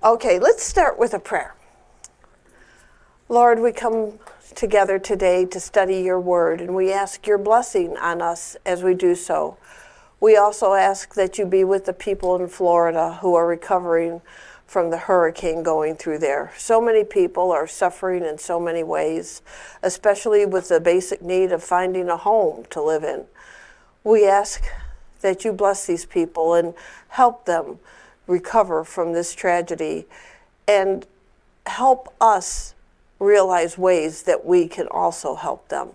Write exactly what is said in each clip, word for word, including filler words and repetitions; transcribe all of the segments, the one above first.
Okay, let's start with a prayer. Lord, we come together today to study your word, and we ask your blessing on us as we do so. We also ask that you be with the people in Florida who are recovering from the hurricane going through there. So many people are suffering in so many ways, especially with the basic need of finding a home to live in. We ask that you bless these people and help them recover from this tragedy, and help us realize ways that we can also help them.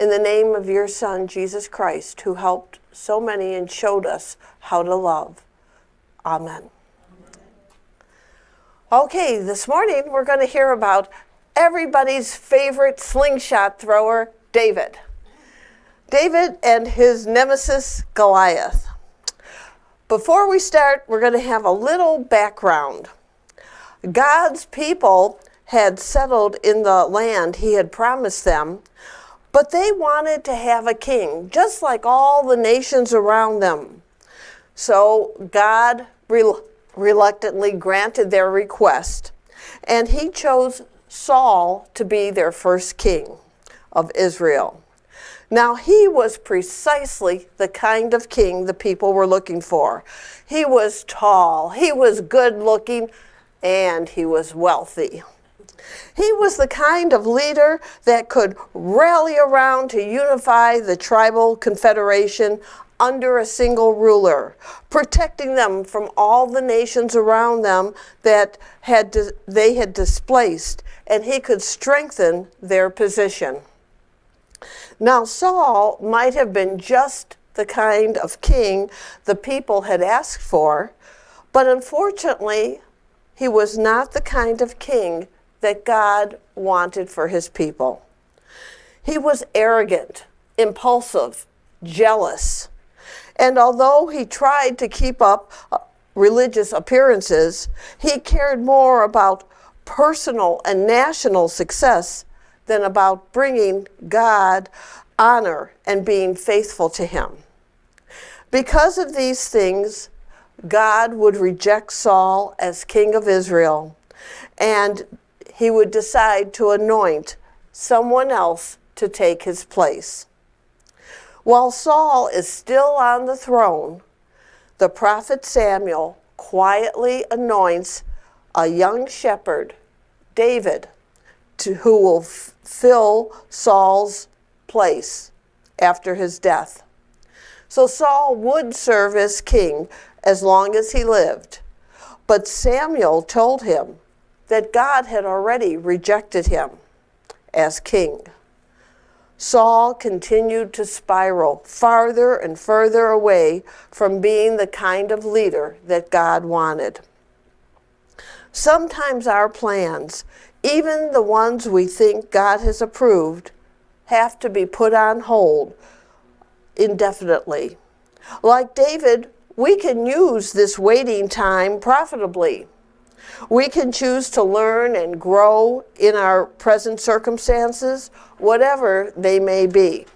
In the name of your Son, Jesus Christ, who helped so many and showed us how to love. Amen. Okay, this morning we're going to hear about everybody's favorite slingshot thrower, David. David and his nemesis, Goliath. Before we start, we're going to have a little background. God's people had settled in the land he had promised them, but they wanted to have a king, just like all the nations around them. So God rel- reluctantly granted their request, and he chose Saul to be their first king of Israel. Now, he was precisely the kind of king the people were looking for. He was tall, he was good-looking, and he was wealthy. He was the kind of leader that could rally around to unify the tribal confederation under a single ruler, protecting them from all the nations around them that had they had displaced, and he could strengthen their position. Now, Saul might have been just the kind of king the people had asked for, but unfortunately, he was not the kind of king that God wanted for his people. He was arrogant, impulsive, jealous, and although he tried to keep up religious appearances, he cared more about personal and national success than about bringing God honor and being faithful to him. Because of these things, God would reject Saul as king of Israel, and he would decide to anoint someone else to take his place. While Saul is still on the throne, the prophet Samuel quietly anoints a young shepherd, David, to, who will f- fill Saul's place after his death. So Saul would serve as king as long as he lived, but Samuel told him that God had already rejected him as king. Saul continued to spiral farther and further away from being the kind of leader that God wanted. Sometimes our plans, even the ones we think God has approved, have to be put on hold indefinitely. Like David, we can use this waiting time profitably. We can choose to learn and grow in our present circumstances, whatever they may be.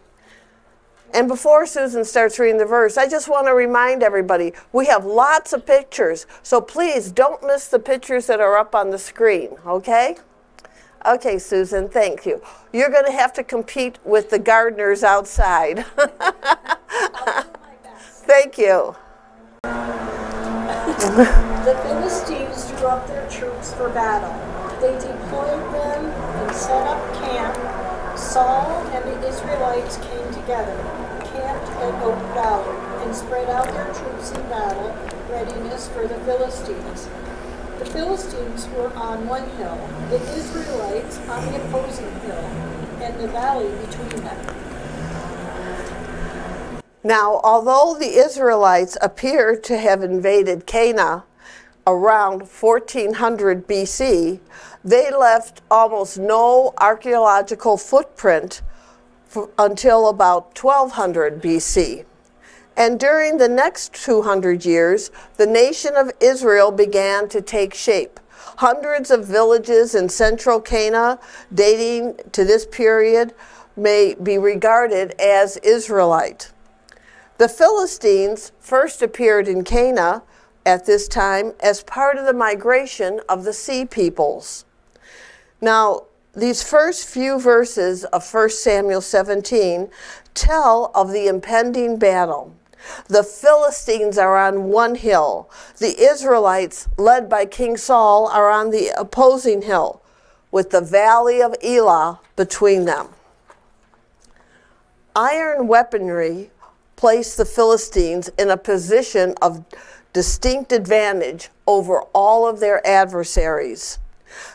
And before Susan starts reading the verse, I just want to remind everybody, we have lots of pictures, so please don't miss the pictures that are up on the screen, okay? Okay, Susan, thank you. You're going to have to compete with the gardeners outside. Thank you. The Philistines drew up their troops for battle. They deployed them and set up camp. Saul and the Israelites came together, camped at Oak Valley, and spread out their troops in battle readiness for the Philistines. The Philistines were on one hill, the Israelites on the opposing hill, and the valley between them. Now, although the Israelites appear to have invaded Canaan around fourteen hundred B C, they left almost no archaeological footprint for, until about twelve hundred B C. And during the next two hundred years, the nation of Israel began to take shape. Hundreds of villages in central Canaan dating to this period may be regarded as Israelite. The Philistines first appeared in Canaan at this time as part of the migration of the Sea Peoples. Now, these first few verses of First Samuel seventeen tell of the impending battle. The Philistines are on one hill. The Israelites, led by King Saul, are on the opposing hill, with the Valley of Elah between them. Iron weaponry placed the Philistines in a position of distinct advantage over all of their adversaries.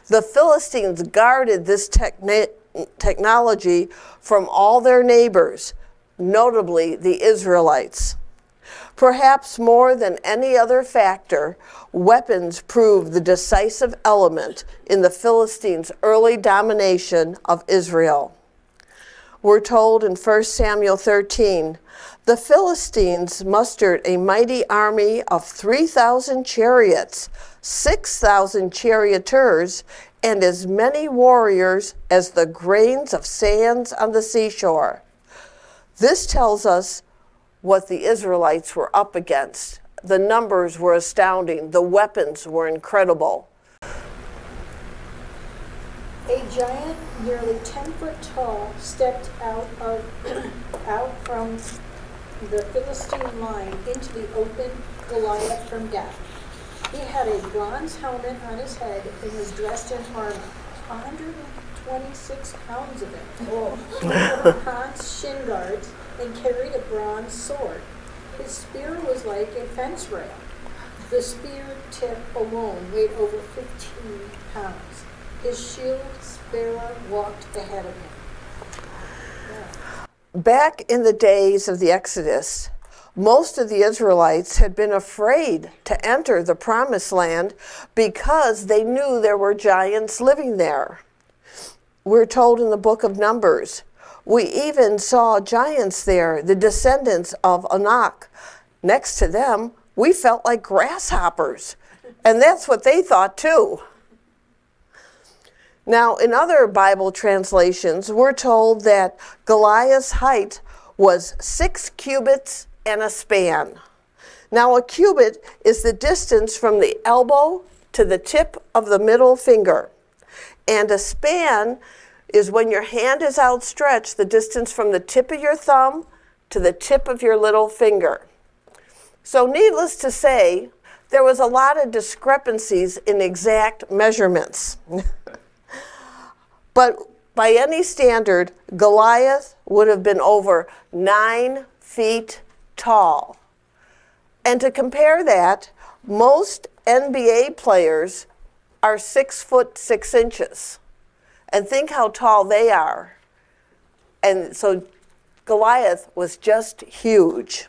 The Philistines guarded this techni- technology from all their neighbors, notably the Israelites. Perhaps more than any other factor, weapons proved the decisive element in the Philistines' early domination of Israel. We're told in First Samuel thirteen, the Philistines mustered a mighty army of three thousand chariots, six thousand charioteers, and as many warriors as the grains of sands on the seashore. This tells us what the Israelites were up against. The numbers were astounding. The weapons were incredible. A giant, nearly ten foot tall, stepped out of out from the Philistine line into the open Goliath from Gath. He had a bronze helmet on his head and was dressed in armor. one hundred twenty-six pounds of it. Oh. Bronze shin guards, and carried a bronze sword. His spear was like a fence rail. The spear tip alone weighed over fifteen pounds. His shield bearer walked ahead of him. Yeah. Back in the days of the Exodus, most of the Israelites had been afraid to enter the Promised Land because they knew there were giants living there. We're told in the book of Numbers, we even saw giants there, the descendants of Anak. Next to them, we felt like grasshoppers. And that's what they thought too. Now, in other Bible translations, we're told that Goliath's height was six cubits and a span. Now, a cubit is the distance from the elbow to the tip of the middle finger. And a span is when your hand is outstretched, the distance from the tip of your thumb to the tip of your little finger. So needless to say, there was a lot of discrepancies in exact measurements. But by any standard, Goliath would have been over nine feet tall. And to compare that, most N B A players are six foot six inches. And think how tall they are. And so Goliath was just huge.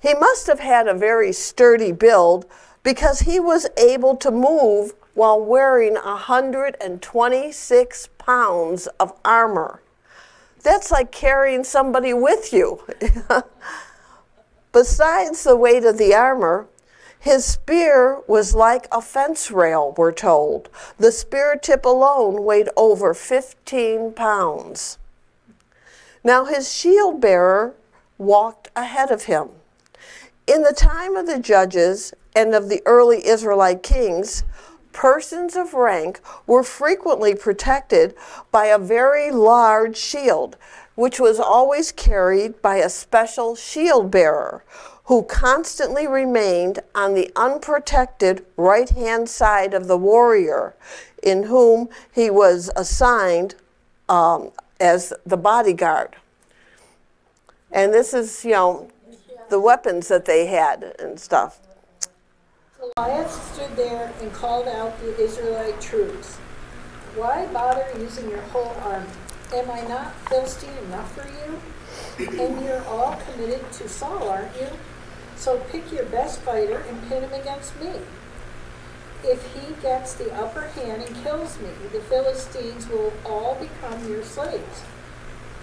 He must have had a very sturdy build because he was able to move while wearing one hundred twenty-six pounds of armor. That's like carrying somebody with you. Besides the weight of the armor, his spear was like a fence rail, we're told. The spear tip alone weighed over fifteen pounds. Now his shield bearer walked ahead of him. In the time of the judges and of the early Israelite kings, persons of rank were frequently protected by a very large shield, which was always carried by a special shield bearer, who constantly remained on the unprotected right-hand side of the warrior, in whom he was assigned um, as the bodyguard. And this is, you know, the weapons that they had and stuff. Goliath stood there and called out the Israelite troops. Why bother using your whole army? Am I not Philistine enough for you? And you're all committed to Saul, aren't you? So pick your best fighter and pin him against me. If he gets the upper hand and kills me, the Philistines will all become your slaves.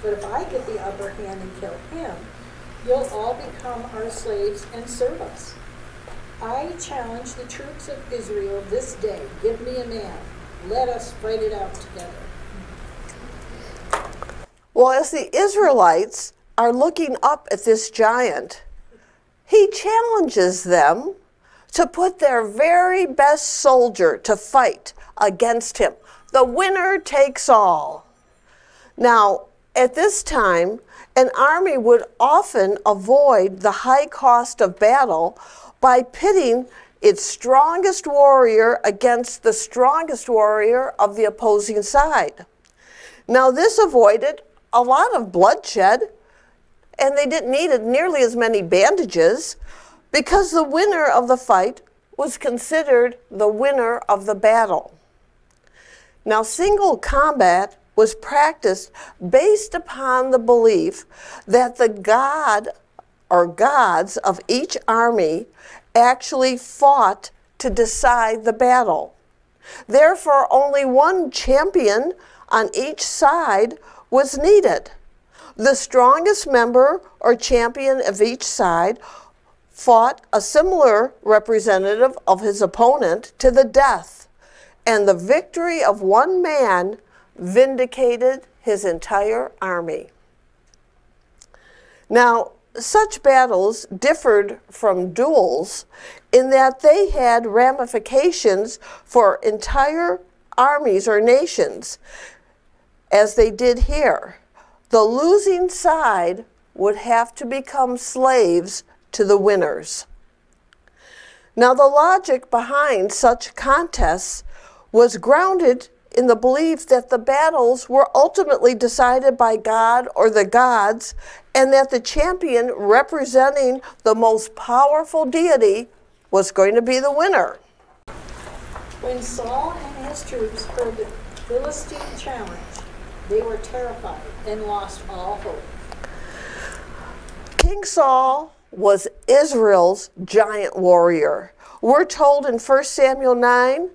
But if I get the upper hand and kill him, you'll all become our slaves and serve us. I challenge the troops of Israel this day. Give me a man. Let us fight it out together. Well, as the Israelites are looking up at this giant, he challenges them to put their very best soldier to fight against him. The winner takes all. Now, at this time, an army would often avoid the high cost of battle by pitting its strongest warrior against the strongest warrior of the opposing side. Now, this avoided a lot of bloodshed, and they didn't need nearly as many bandages because the winner of the fight was considered the winner of the battle. Now, single combat was practiced based upon the belief that the god or gods of each army actually fought to decide the battle. Therefore, only one champion on each side was needed. The strongest member or champion of each side fought a similar representative of his opponent to the death, and the victory of one man vindicated his entire army. Now, such battles differed from duels in that they had ramifications for entire armies or nations, as they did here. The losing side would have to become slaves to the winners. Now, the logic behind such contests was grounded in the belief that the battles were ultimately decided by God or the gods, and that the champion representing the most powerful deity was going to be the winner. When Saul and his troops heard the Philistine challenge, they were terrified and lost all hope. King Saul was Israel's giant warrior. We're told in First Samuel nine,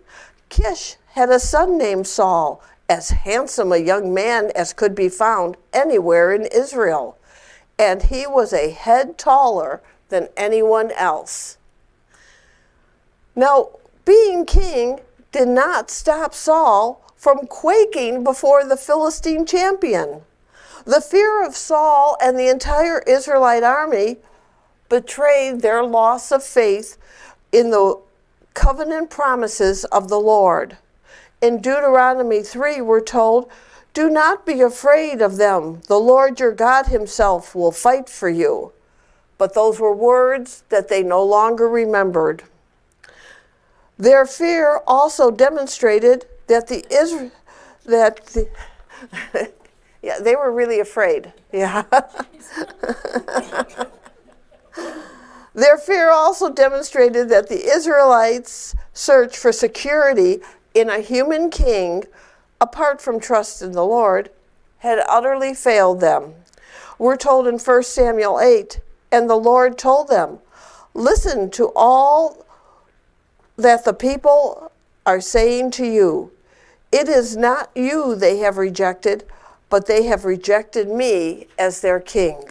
Kish had a son named Saul, as handsome a young man as could be found anywhere in Israel, and he was a head taller than anyone else. Now, being king did not stop Saul from quaking before the Philistine champion. The fear of Saul and the entire Israelite army betrayed their loss of faith in the covenant promises of the Lord. In Deuteronomy three, we're told, "Do not be afraid of them. The Lord your God himself will fight for you." But those were words that they no longer remembered. Their fear also demonstrated that the Israel, that the, yeah, they were really afraid. Yeah. Their fear also demonstrated that the Israelites' search for security in a human king, apart from trust in the Lord, had utterly failed them. We're told in First Samuel eight, and the Lord told them, "Listen to all that the people are saying to you. It is not you they have rejected, but they have rejected me as their king."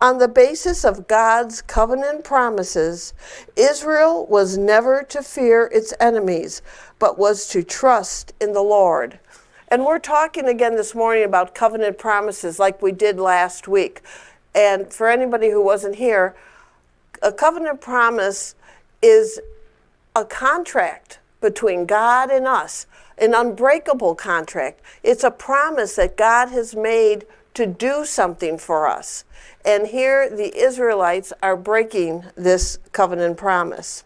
On the basis of God's covenant promises, Israel was never to fear its enemies, but was to trust in the Lord. And we're talking again this morning about covenant promises like we did last week. And for anybody who wasn't here, a covenant promise is a contract between God and us, an unbreakable contract. It's a promise that God has made to do something for us. And here the Israelites are breaking this covenant promise.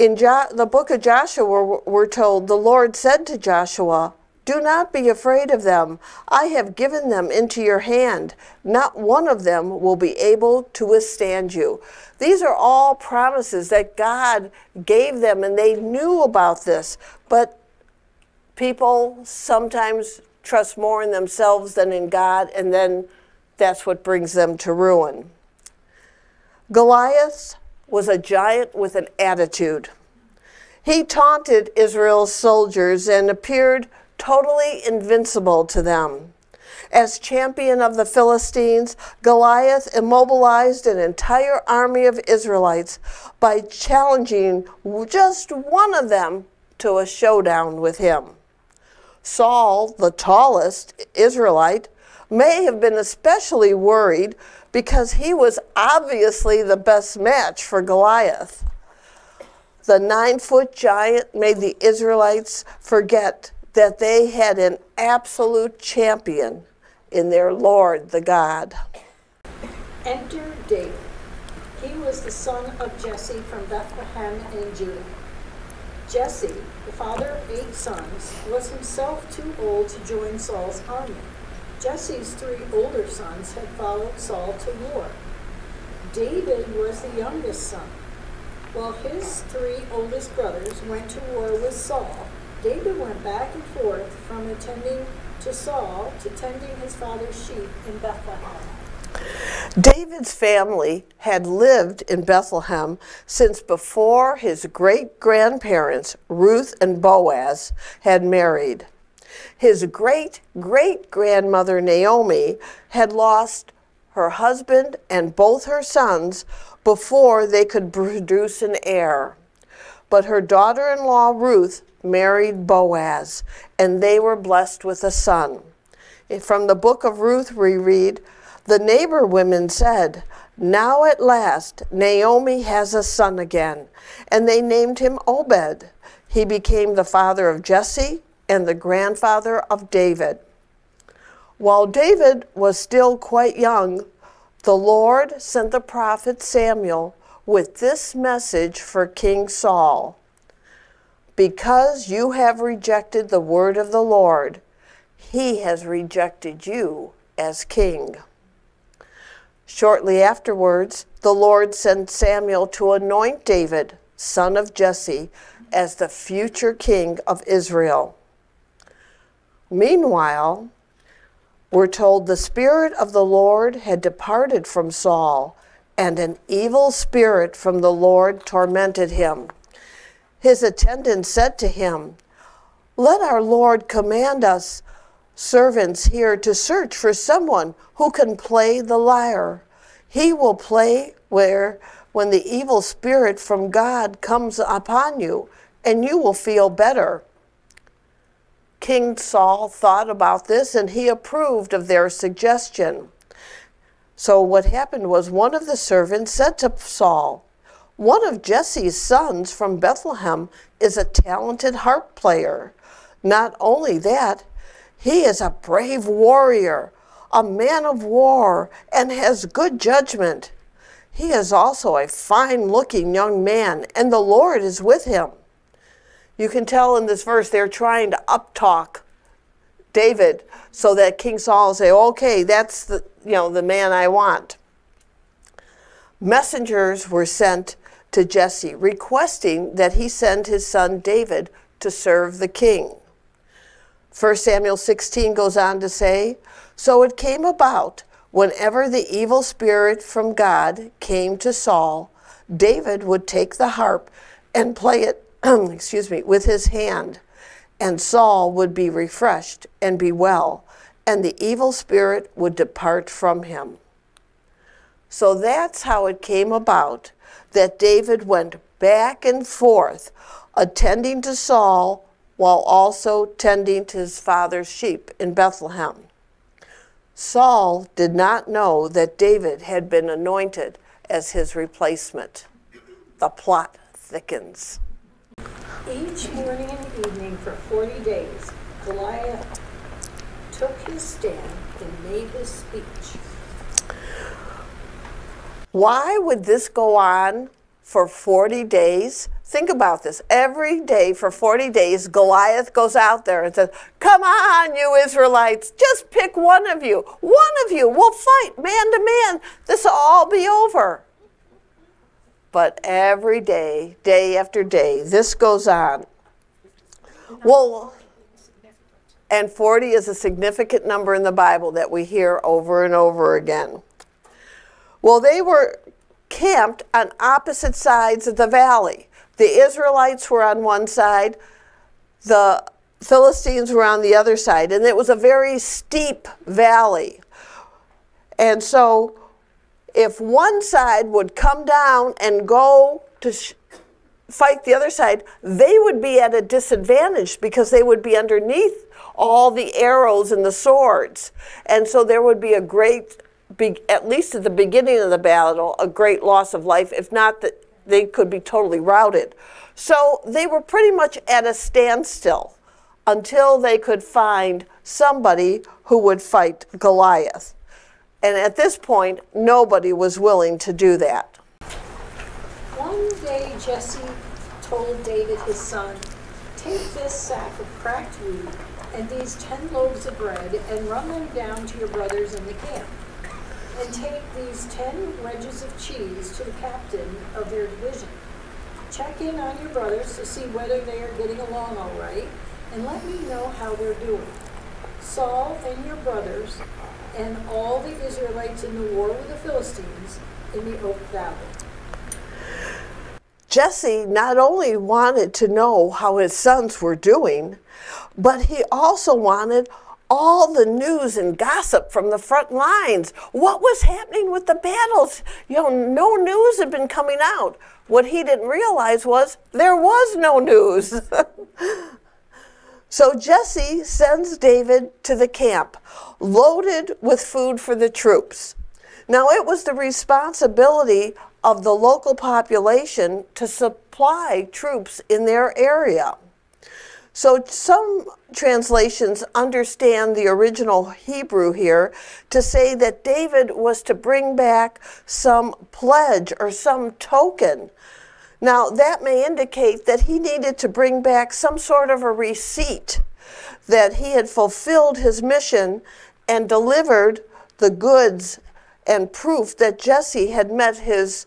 In jo the book of Joshua, we're told, the Lord said to Joshua, "Do not be afraid of them. I have given them into your hand. Not one of them will be able to withstand you." These are all promises that God gave them, and they knew about this. But people sometimes trust more in themselves than in God, and then that's what brings them to ruin. Goliath was a giant with an attitude. He taunted Israel's soldiers and appeared totally invincible to them. As champion of the Philistines, Goliath immobilized an entire army of Israelites by challenging just one of them to a showdown with him. Saul, the tallest Israelite, may have been especially worried because he was obviously the best match for Goliath. The nine-foot giant made the Israelites forget that they had an absolute champion in their Lord, the God. Enter David. He was the son of Jesse from Bethlehem in Judah. Jesse, the father of eight sons, was himself too old to join Saul's army. Jesse's three older sons had followed Saul to war. David was the youngest son. While his three oldest brothers went to war with Saul, David went back and forth from attending to Saul to tending his father's sheep in Bethlehem. David's family had lived in Bethlehem since before his great-grandparents, Ruth and Boaz, had married. His great-great-grandmother, Naomi, had lost her husband and both her sons before they could produce an heir. But her daughter-in-law, Ruth, married Boaz, and they were blessed with a son. From the book of Ruth, we read, "The neighbor women said, 'Now at last Naomi has a son again,' and they named him Obed. He became the father of Jesse and the grandfather of David." While David was still quite young, the Lord sent the prophet Samuel with this message for King Saul: "Because you have rejected the word of the Lord, he has rejected you as king." Shortly afterwards, the Lord sent Samuel to anoint David, son of Jesse, as the future king of Israel. Meanwhile, we're told the Spirit of the Lord had departed from Saul, and an evil spirit from the Lord tormented him. His attendants said to him, "Let our Lord command us servants here to search for someone who can play the lyre. He will play where when the evil spirit from God comes upon you, and you will feel better." King Saul thought about this, and he approved of their suggestion. So what happened was one of the servants said to Saul, "One of Jesse's sons from Bethlehem is a talented harp player. Not only that, he is a brave warrior, a man of war, and has good judgment. He is also a fine-looking young man, and the Lord is with him." You can tell in this verse they're trying to up-talk David so that King Saul will say, "Okay, that's the, you know, the man I want." Messengers were sent to Jesse requesting that he send his son David to serve the king. First Samuel sixteen goes on to say, "So it came about, whenever the evil spirit from God came to Saul, David would take the harp and play it excuse me, with his hand, and Saul would be refreshed and be well, and the evil spirit would depart from him." So that's how it came about that David went back and forth, attending to Saul, while also tending to his father's sheep in Bethlehem. Saul did not know that David had been anointed as his replacement. The plot thickens. Each morning and evening for forty days, Goliath took his stand and made his speech. Why would this go on for forty days? Think about this. Every day for forty days, Goliath goes out there and says, "Come on, you Israelites, just pick one of you. One of you. We'll fight man to man. This will all be over." But every day, day after day, this goes on. Well, and forty is a significant number in the Bible that we hear over and over again. Well, they were camped on opposite sides of the valley. The Israelites were on one side, the Philistines were on the other side, and it was a very steep valley. And so if one side would come down and go to fight the other side, they would be at a disadvantage because they would be underneath all the arrows and the swords. And so there would be a great, at least at the beginning of the battle, a great loss of life, if not that they could be totally routed. So they were pretty much at a standstill until they could find somebody who would fight Goliath. And at this point, nobody was willing to do that. One day Jesse told David his son, "Take this sack of cracked wheat and these ten loaves of bread and run them down to your brothers in the camp. And take these ten wedges of cheese to the captain of your division. Check in on your brothers to see whether they are getting along all right, and let me know how they're doing. Saul and your brothers and all the Israelites in the war with the Philistines in the Oak Valley." Jesse not only wanted to know how his sons were doing, but he also wanted all the news and gossip from the front lines. What was happening with the battles? You know, no news had been coming out. What he didn't realize was there was no news. So Jesse sends David to the camp, loaded with food for the troops. Now, it was the responsibility of the local population to supply troops in their area. So some translations understand the original Hebrew here to say that David was to bring back some pledge or some token. Now, that may indicate that he needed to bring back some sort of a receipt that he had fulfilled his mission and delivered the goods and proof that Jesse had met his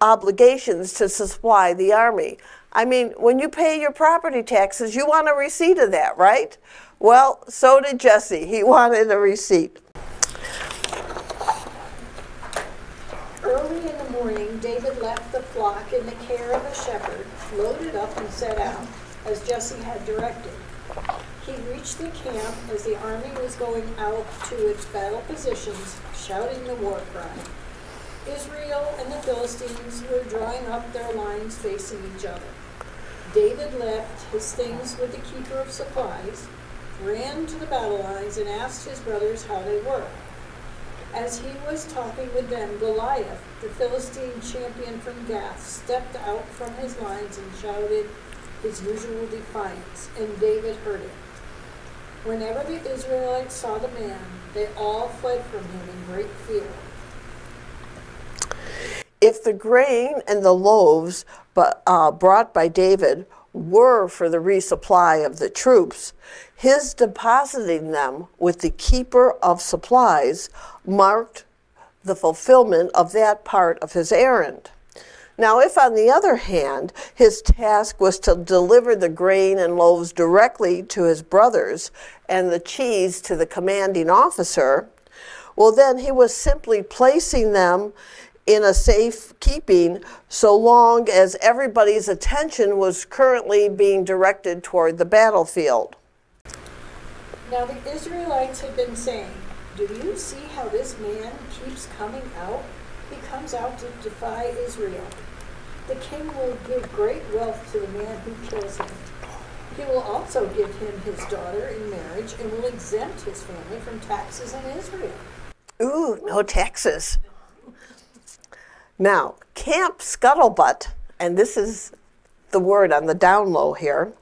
obligations to supply the army. I mean, when you pay your property taxes, you want a receipt of that, right? Well, so did Jesse. He wanted a receipt. Early in the morning, David left the flock in the care of a shepherd, loaded up and set out, as Jesse had directed. He reached the camp as the army was going out to its battle positions, shouting the war cry. Israel and the Philistines were drawing up their lines facing each other. David left his things with the keeper of supplies, ran to the battle lines, and asked his brothers how they were. As he was talking with them, Goliath, the Philistine champion from Gath, stepped out from his lines and shouted his usual defiance, and David heard it. Whenever the Israelites saw the man, they all fled from him in great fear. If the grain and the loaves uh, brought by David were for the resupply of the troops, his depositing them with the keeper of supplies marked the fulfillment of that part of his errand. Now, if on the other hand, his task was to deliver the grain and loaves directly to his brothers and the cheese to the commanding officer, well, then he was simply placing them in a safe keeping so long as everybody's attention was currently being directed toward the battlefield. Now the Israelites had been saying, "Do you see how this man keeps coming out? He comes out to defy Israel. The king will give great wealth to the man who kills him. He will also give him his daughter in marriage and will exempt his family from taxes in Israel." Ooh, no taxes. Now, Camp Scuttlebutt, and this is the word on the down low here,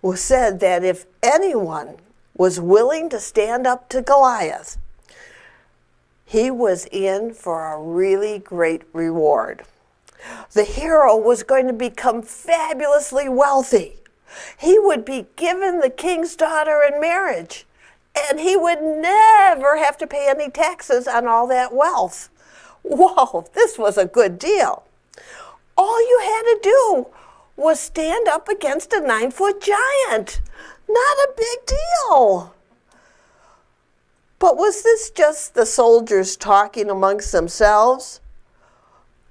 was said that if anyone was willing to stand up to Goliath, he was in for a really great reward. The hero was going to become fabulously wealthy. He would be given the king's daughter in marriage, and he would never have to pay any taxes on all that wealth. Whoa, this was a good deal. All you had to do was stand up against a nine-foot giant. Not a big deal. But was this just the soldiers talking amongst themselves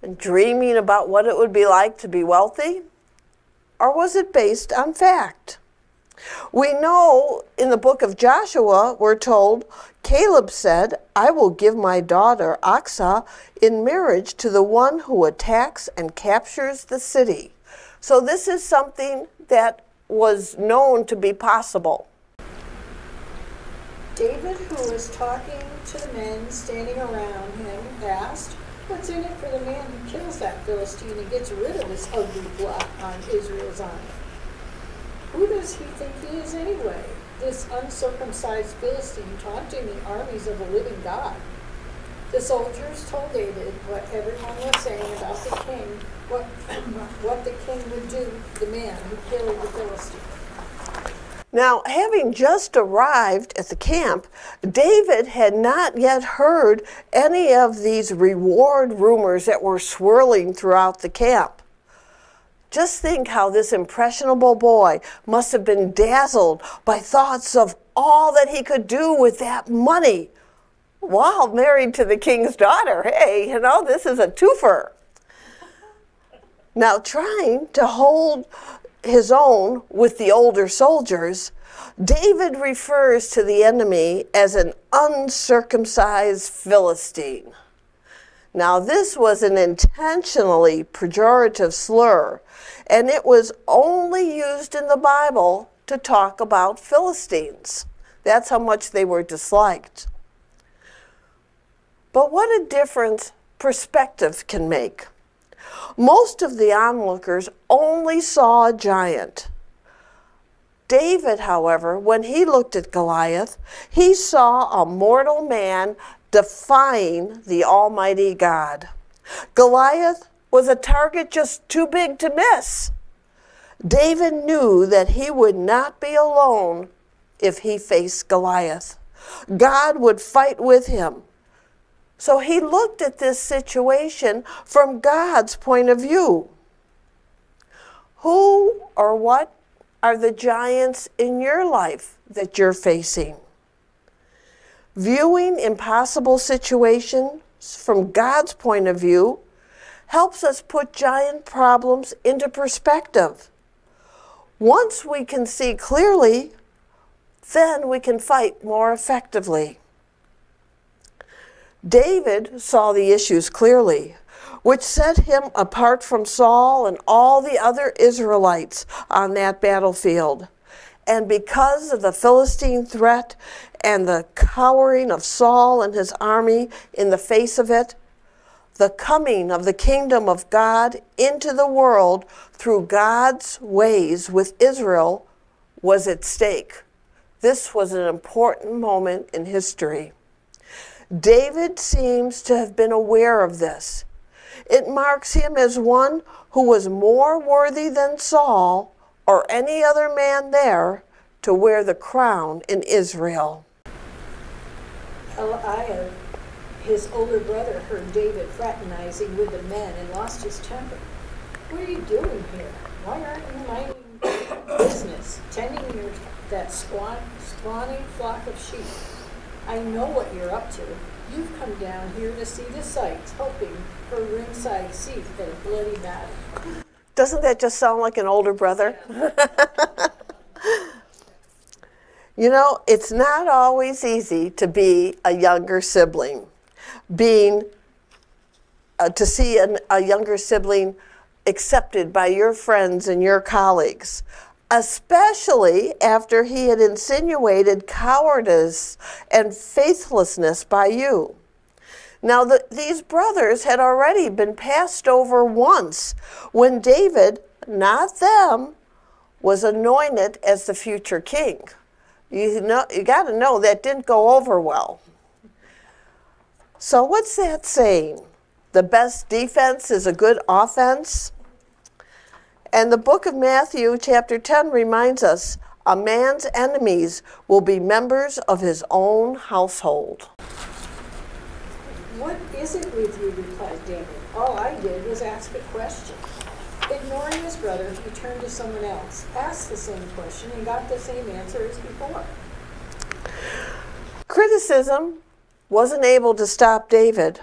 and dreaming about what it would be like to be wealthy? Or was it based on fact? We know in the book of Joshua, we're told, Caleb said, "I will give my daughter Aksa in marriage to the one who attacks and captures the city." So this is something that was known to be possible. David, who was talking to the men standing around him, asked, "What's in it for the man who kills that Philistine and gets rid of this ugly blot on Israel's honor? Who does he think he is anyway, this uncircumcised Philistine taunting the armies of the living God?" The soldiers told David what everyone was saying about the king, what, what the king would do to the man who killed the Philistine. Now, having just arrived at the camp, David had not yet heard any of these reward rumors that were swirling throughout the camp. Just think how this impressionable boy must have been dazzled by thoughts of all that he could do with that money. Wow, married to the king's daughter. Hey, you know, this is a twofer. Now, trying to hold his own with the older soldiers, David refers to the enemy as an uncircumcised Philistine. Now, this was an intentionally pejorative slur, and it was only used in the Bible to talk about Philistines. That's how much they were disliked. But what a difference perspective can make. Most of the onlookers only saw a giant. David, however, when he looked at Goliath, he saw a mortal man defying the Almighty God. Goliath was a target just too big to miss. David knew that he would not be alone if he faced Goliath. God would fight with him. So he looked at this situation from God's point of view. Who or what are the giants in your life that you're facing? Viewing impossible situations from God's point of view helps us put giant problems into perspective. Once we can see clearly, then we can fight more effectively. David saw the issues clearly, which set him apart from Saul and all the other Israelites on that battlefield. And because of the Philistine threat and the cowering of Saul and his army in the face of it, the coming of the kingdom of God into the world through God's ways with Israel was at stake. This was an important moment in history. David seems to have been aware of this. It marks him as one who was more worthy than Saul or any other man there to wear the crown in Israel. Eliab, his older brother, heard David fraternizing with the men and lost his temper. "What are you doing here? Why aren't you minding business, tending your, that swan, spawning flock of sheep? I know what you're up to. You've come down here to see the sights, hoping for a ringside seat at a bloody battle." Doesn't that just sound like an older brother? Yeah. You know, it's not always easy to be a younger sibling. Being, uh, to see an, a younger sibling accepted by your friends and your colleagues, especially after he had insinuated cowardice and faithlessness by you. Now, the, these brothers had already been passed over once when David, not them, was anointed as the future king. You know, you got to know that didn't go over well. So what's that saying? The best defense is a good offense? And the book of Matthew, chapter ten, reminds us, a man's enemies will be members of his own household. "What is it with you?" replied David. "All I did was ask a question." Ignoring his brother, he turned to someone else, asked the same question, and got the same answer as before. Criticism wasn't able to stop David.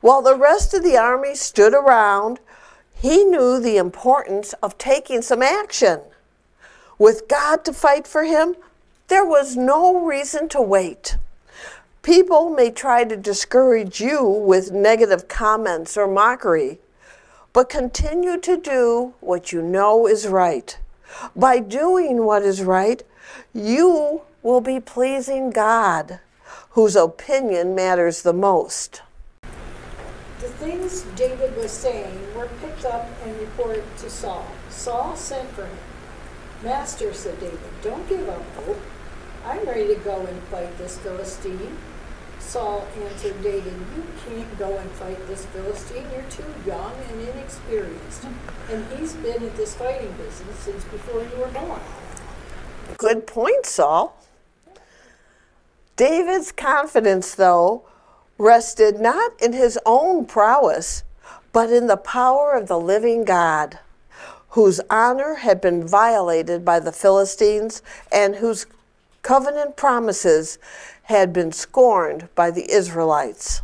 While the rest of the army stood around, he knew the importance of taking some action. With God to fight for him, there was no reason to wait. People may try to discourage you with negative comments or mockery, but continue to do what you know is right. By doing what is right, you will be pleasing God, whose opinion matters the most. The things David was saying were picked up and reported to Saul. Saul sent for him. Master, said David, don't give up hope. I'm ready to go and fight this Philistine. Saul answered David, you can't go and fight this Philistine. You're too young and inexperienced. And he's been in this fighting business since before you were born. Good point, Saul. David's confidence, though, rested not in his own prowess, but in the power of the living God, whose honor had been violated by the Philistines and whose covenant promises had been scorned by the Israelites.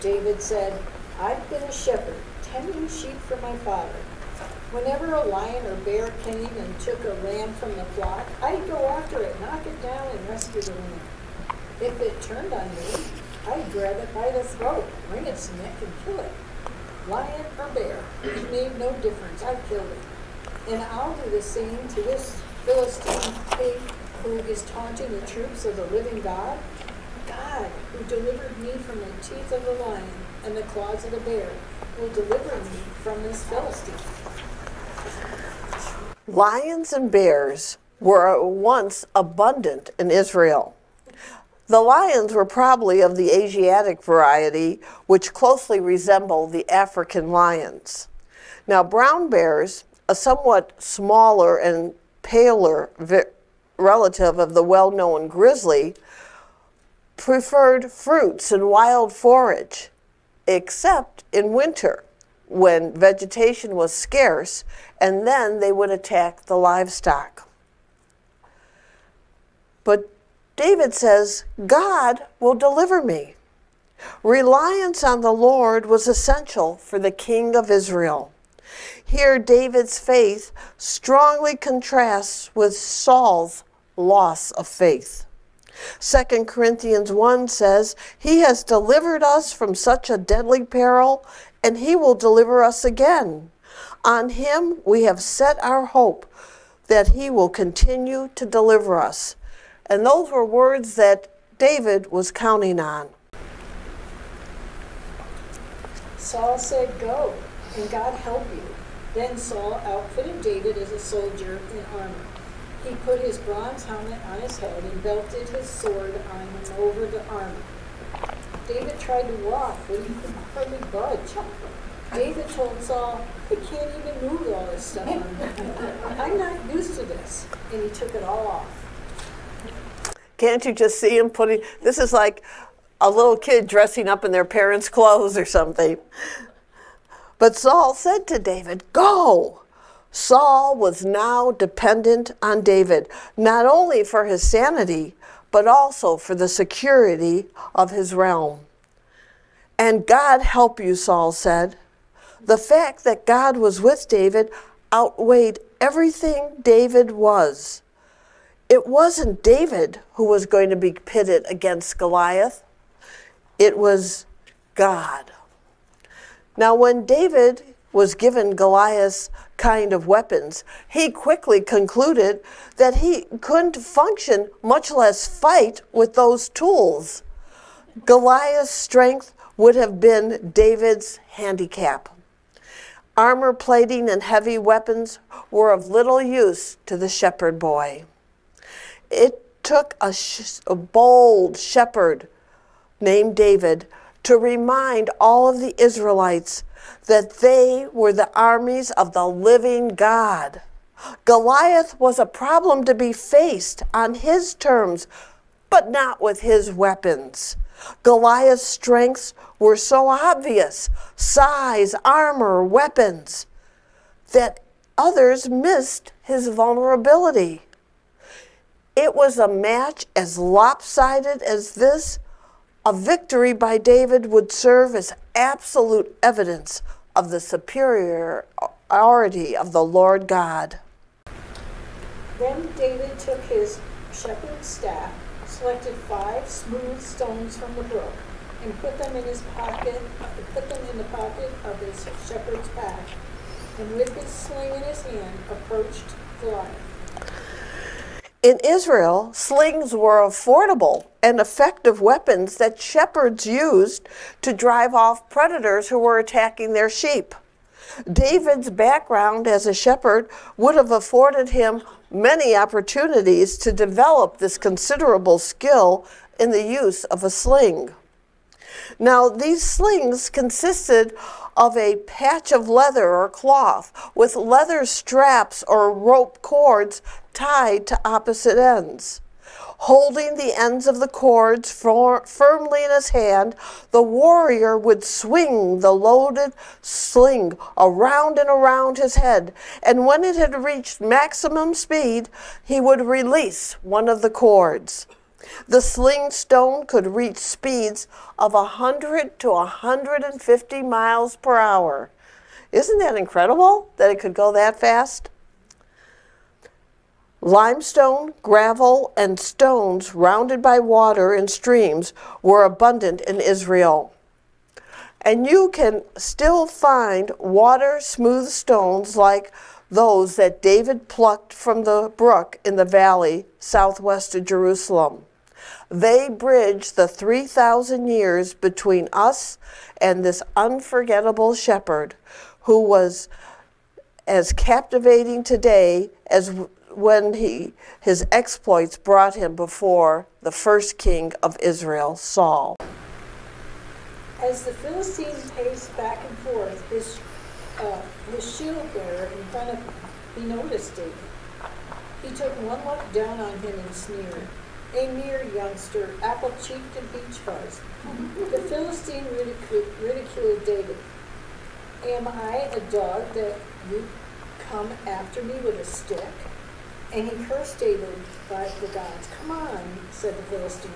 David said, I've been a shepherd, tending sheep for my father. Whenever a lion or bear came and took a lamb from the flock, I'd go after it, knock it down, and rescue the lamb. If it turned on me, I'd grab it by the throat, wring its neck, and kill it. Lion or bear, it made no difference. I killed it. And I'll do the same to this Philistine pig who is taunting the troops of the living God. God, who delivered me from the teeth of the lion and the claws of the bear, will deliver me from this Philistine. Lions and bears were once abundant in Israel. The lions were probably of the Asiatic variety, which closely resemble the African lions. Now, brown bears, a somewhat smaller and paler relative of the well-known grizzly, preferred fruits and wild forage, except in winter, when vegetation was scarce, and then they would attack the livestock. But David says, God will deliver me. Reliance on the Lord was essential for the king of Israel. Here, David's faith strongly contrasts with Saul's loss of faith. Second Corinthians one says, he has delivered us from such a deadly peril, and he will deliver us again. On him we have set our hope that he will continue to deliver us. And those were words that David was counting on. Saul said, go, and God help you. Then Saul outfitted David as a soldier in armor. He put his bronze helmet on his head and belted his sword on him over the armor. David tried to walk, but he could hardly budge. David told Saul, I can't even move all this stuff on me. I'm not used to this. And he took it all off. Can't you just see him putting, this is like a little kid dressing up in their parents' clothes or something. But Saul said to David, go. Saul was now dependent on David, not only for his sanity, but also for the security of his realm. And God help you, Saul said. The fact that God was with David outweighed everything David was. It wasn't David who was going to be pitted against Goliath. It was God. Now, when David was given Goliath's kind of weapons, he quickly concluded that he couldn't function, much less fight, with those tools. Goliath's strength would have been David's handicap. Armor plating and heavy weapons were of little use to the shepherd boy. It took a, sh a bold shepherd named David to remind all of the Israelites that they were the armies of the living God. Goliath was a problem to be faced on his terms, but not with his weapons. Goliath's strengths were so obvious, size, armor, weapons, that others missed his vulnerability. It was a match as lopsided as this. A victory by David would serve as absolute evidence of the superiority of the Lord God. Then David took his shepherd's staff, selected five smooth stones from the brook, and put them in his pocket, put them in the pocket of his shepherd's pack, and with his sling in his hand approached Goliath. In Israel, slings were affordable and effective weapons that shepherds used to drive off predators who were attacking their sheep. David's background as a shepherd would have afforded him many opportunities to develop this considerable skill in the use of a sling. Now, these slings consisted of a patch of leather or cloth with leather straps or rope cords tied to opposite ends. Holding the ends of the cords firmly in his hand, the warrior would swing the loaded sling around and around his head, and when it had reached maximum speed, he would release one of the cords. The sling stone could reach speeds of one hundred to one hundred fifty miles per hour. Isn't that incredible that it could go that fast? Limestone, gravel, and stones rounded by water and streams were abundant in Israel. And you can still find water-smooth stones like those that David plucked from the brook in the valley southwest of Jerusalem. They bridge the three thousand years between us and this unforgettable shepherd who was as captivating today as when he, his exploits brought him before the first king of Israel, Saul. As the Philistines paced back and forth, his, uh, his shield bearer in front of him, he noticed it. He took one look down on him and sneered. A mere youngster, apple-cheeked and beach-faced. The Philistine ridiculed, ridiculed David. Am I a dog that you come after me with a stick? And he cursed David by the gods. Come on, said the Philistine.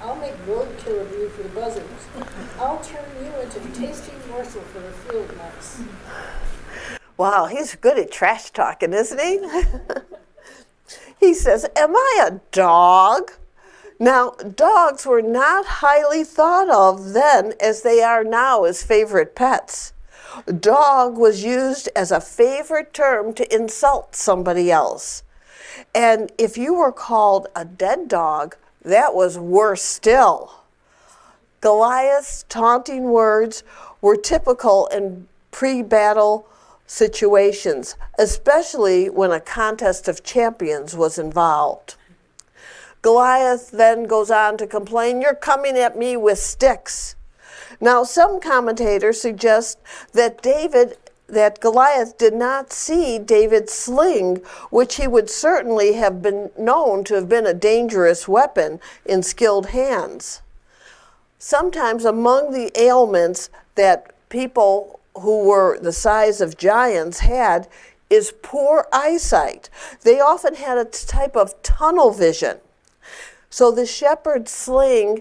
I'll make roadkill of you for the buzzards. I'll turn you into a tasty morsel for the field mice. Wow, he's good at trash talking, isn't he? He says, am I a dog? Now, dogs were not highly thought of then as they are now as favorite pets. Dog was used as a favorite term to insult somebody else. And if you were called a dead dog, that was worse still. Goliath's taunting words were typical in pre-battle situations, especially when a contest of champions was involved. Goliath then goes on to complain, "You're coming at me with sticks." Now, some commentators suggest that David that Goliath did not see David's sling, which he would certainly have been known to have been a dangerous weapon in skilled hands. Sometimes among the ailments that people who were the size of giants had is poor eyesight. They often had a type of tunnel vision. So the shepherd's sling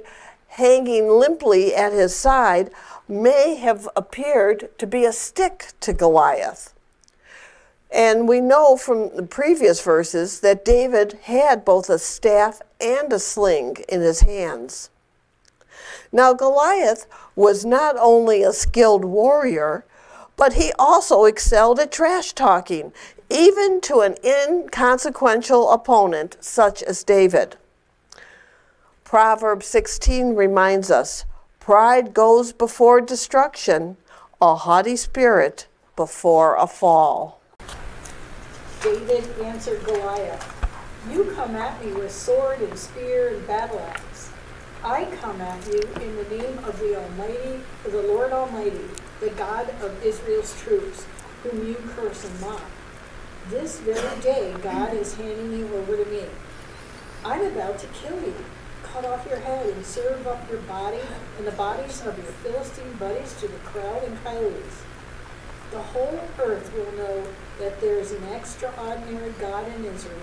hanging limply at his side may have appeared to be a stick to Goliath. And we know from the previous verses that David had both a staff and a sling in his hands. Now, Goliath was not only a skilled warrior, but he also excelled at trash talking, even to an inconsequential opponent such as David. Proverbs sixteen reminds us, pride goes before destruction, a haughty spirit before a fall. David answered Goliath, you come at me with sword and spear and battle axe. I come at you in the name of the Almighty, of the Lord Almighty, the God of Israel's troops, whom you curse and mock. This very day God is handing you over to me. I'm about to kill you. Cut off your head and serve up your body and the bodies of your Philistine buddies to the crowd and coyotes. The whole earth will know that there is an extraordinary God in Israel,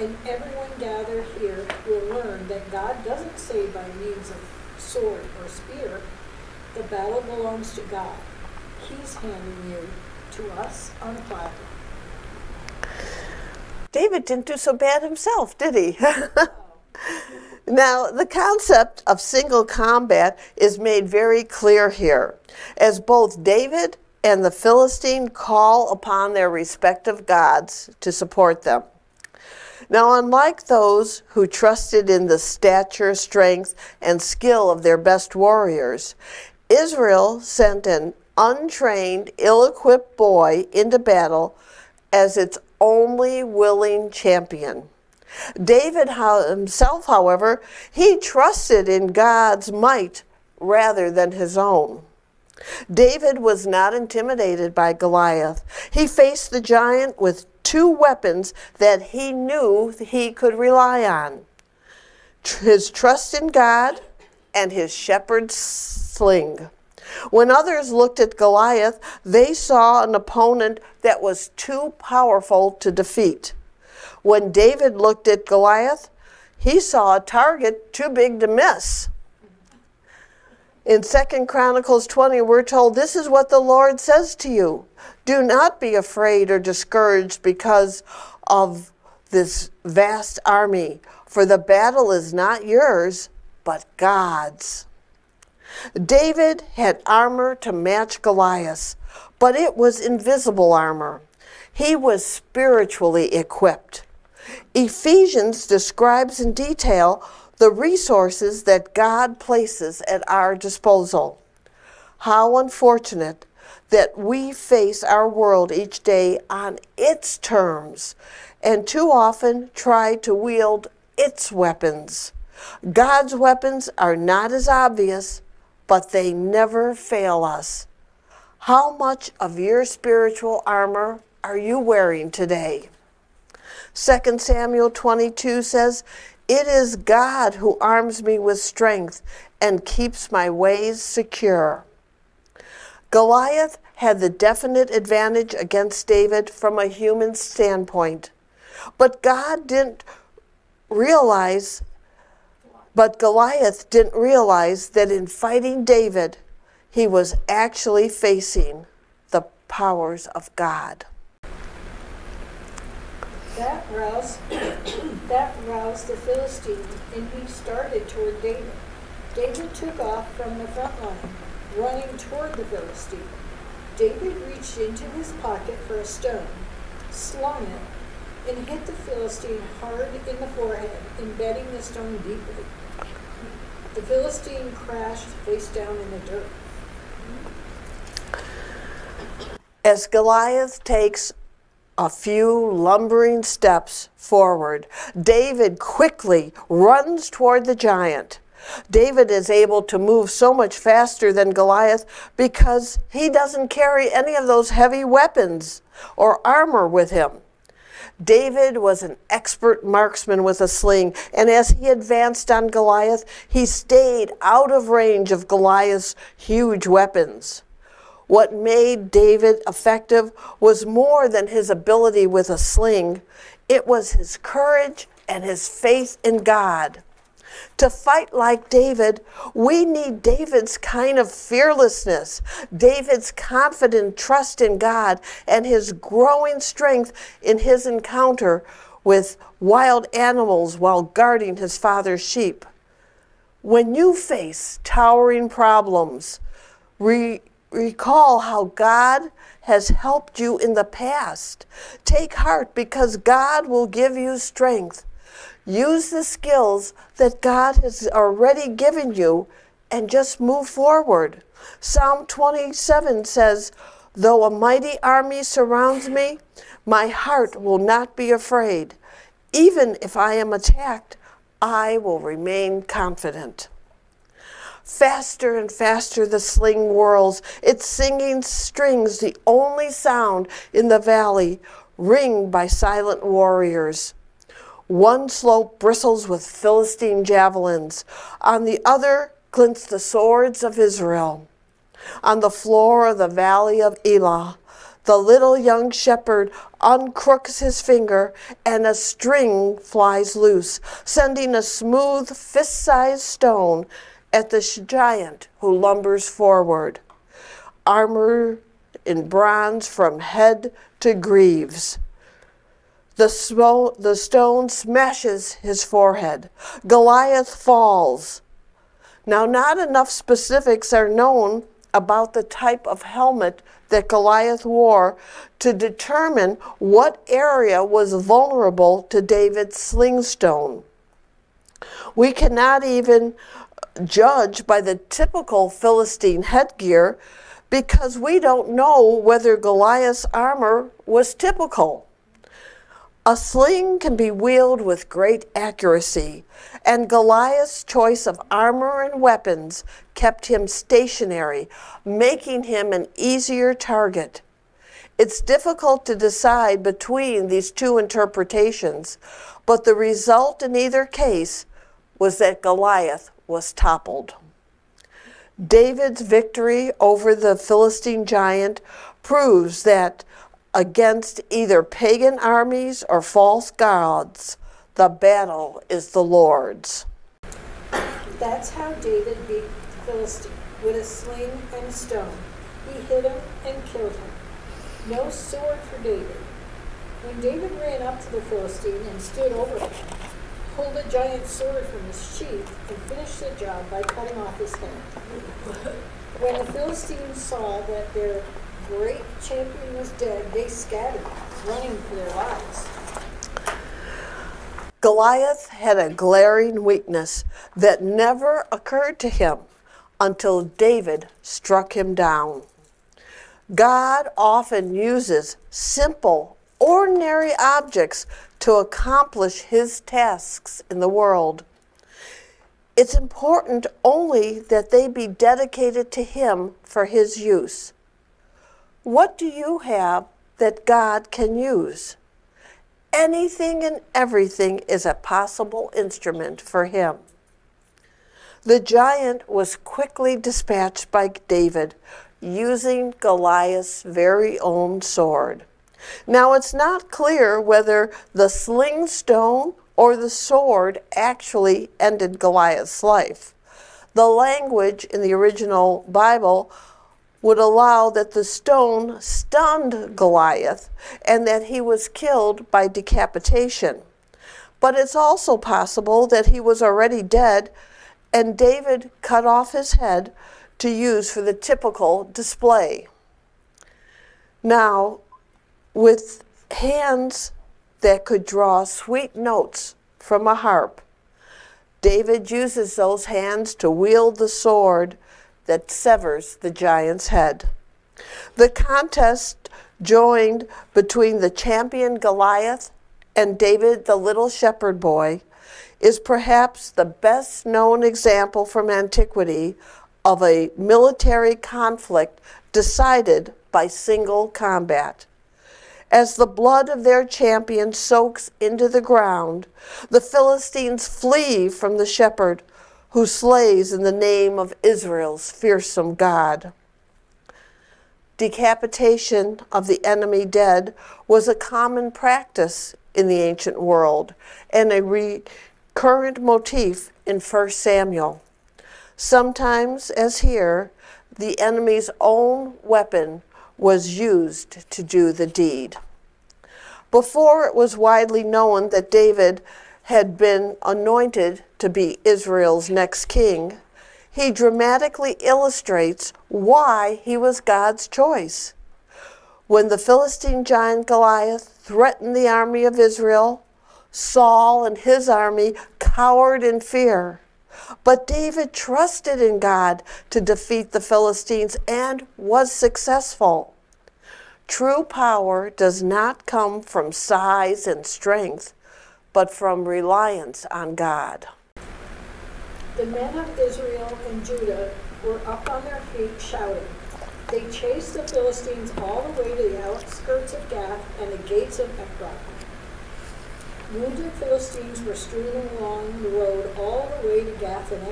and everyone gathered here will learn that God doesn't save by means of sword or spear. The battle belongs to God. He's handing you to us on a platter. David didn't do so bad himself, did he? Now, the concept of single combat is made very clear here, as both David and the Philistine call upon their respective gods to support them. Now, unlike those who trusted in the stature, strength, and skill of their best warriors, Israel sent an untrained, ill-equipped boy into battle as its only willing champion. David himself, however, he trusted in God's might rather than his own. David was not intimidated by Goliath. He faced the giant with two weapons that he knew he could rely on: his trust in God and his shepherd's sling. When others looked at Goliath, they saw an opponent that was too powerful to defeat. When David looked at Goliath, he saw a target too big to miss. In Second Chronicles twenty, we're told, "This is what the Lord says to you. Do not be afraid or discouraged because of this vast army, for the battle is not yours, but God's." David had armor to match Goliath's, but it was invisible armor. He was spiritually equipped. Ephesians describes in detail the resources that God places at our disposal. How unfortunate that we face our world each day on its terms and too often try to wield its weapons. God's weapons are not as obvious, but they never fail us. How much of your spiritual armor are you wearing today? Second Samuel twenty-two says, "It is God who arms me with strength and keeps my ways secure." Goliath had the definite advantage against David from a human standpoint, but God didn't realize, but Goliath didn't realize that in fighting David, he was actually facing the powers of God. That roused, that roused the Philistine, and he started toward David. David took off from the front line, running toward the Philistine. David reached into his pocket for a stone, slung it, and hit the Philistine hard in the forehead, embedding the stone deeply. The Philistine crashed face down in the dirt. As Goliath takes a few lumbering steps forward, David quickly runs toward the giant. David is able to move so much faster than Goliath because he doesn't carry any of those heavy weapons or armor with him. David was an expert marksman with a sling, and as he advanced on Goliath, he stayed out of range of Goliath's huge weapons. What made David effective was more than his ability with a sling. It was his courage and his faith in God. To fight like David, we need David's kind of fearlessness, David's confident trust in God, and his growing strength in his encounter with wild animals while guarding his father's sheep. When you face towering problems, re Recall how God has helped you in the past. Take heart because God will give you strength. Use the skills that God has already given you and just move forward. Psalm twenty-seven says, "Though a mighty army surrounds me, my heart will not be afraid. Even if I am attacked, I will remain confident." Faster and faster the sling whirls, its singing strings, the only sound in the valley, ringed by silent warriors. One slope bristles with Philistine javelins. On the other glint the swords of Israel. On the floor of the Valley of Elah, the little young shepherd uncrooks his finger and a string flies loose, sending a smooth fist-sized stone at the giant who lumbers forward, armor in bronze from head to greaves. The, smoke, the stone smashes his forehead. Goliath falls. Now, not enough specifics are known about the type of helmet that Goliath wore to determine what area was vulnerable to David's slingstone. We cannot even judge by the typical Philistine headgear because we don't know whether Goliath's armor was typical. A sling can be wielded with great accuracy, and Goliath's choice of armor and weapons kept him stationary, making him an easier target. It's difficult to decide between these two interpretations, but the result in either case was that Goliath was toppled. David's victory over the Philistine giant proves that against either pagan armies or false gods, the battle is the Lord's. That's how David beat the Philistine, with a sling and a stone. He hit him and killed him. No sword for David. When David ran up to the Philistine and stood over him, pulled a giant sword from his sheath and finished the job by cutting off his hand. When the Philistines saw that their great champion was dead, they scattered, running for their lives. Goliath had a glaring weakness that never occurred to him until David struck him down. God often uses simple, ordinary objects to accomplish his tasks in the world. It's important only that they be dedicated to him for his use. What do you have that God can use? Anything and everything is a possible instrument for him. The giant was quickly dispatched by David using Goliath's very own sword. Now, it's not clear whether the sling stone or the sword actually ended Goliath's life. The language in the original Bible would allow that the stone stunned Goliath and that he was killed by decapitation. But it's also possible that he was already dead and David cut off his head to use for the typical display. Now, with hands that could draw sweet notes from a harp, David uses those hands to wield the sword that severs the giant's head. The contest joined between the champion Goliath and David the little shepherd boy is perhaps the best known example from antiquity of a military conflict decided by single combat. As the blood of their champion soaks into the ground, the Philistines flee from the shepherd who slays in the name of Israel's fearsome God. Decapitation of the enemy dead was a common practice in the ancient world and a recurrent motif in First Samuel. Sometimes, as here, the enemy's own weapon was used to do the deed. Before it was widely known that David had been anointed to be Israel's next king, he dramatically illustrates why he was God's choice. When the Philistine giant Goliath threatened the army of Israel, Saul and his army cowered in fear. But David trusted in God to defeat the Philistines and was successful. True power does not come from size and strength, but from reliance on God. The men of Israel and Judah were up on their feet shouting. They chased the Philistines all the way to the outskirts of Gath and the gates of Ekron. Wounded Philistines were streaming along the road all the way to Gath and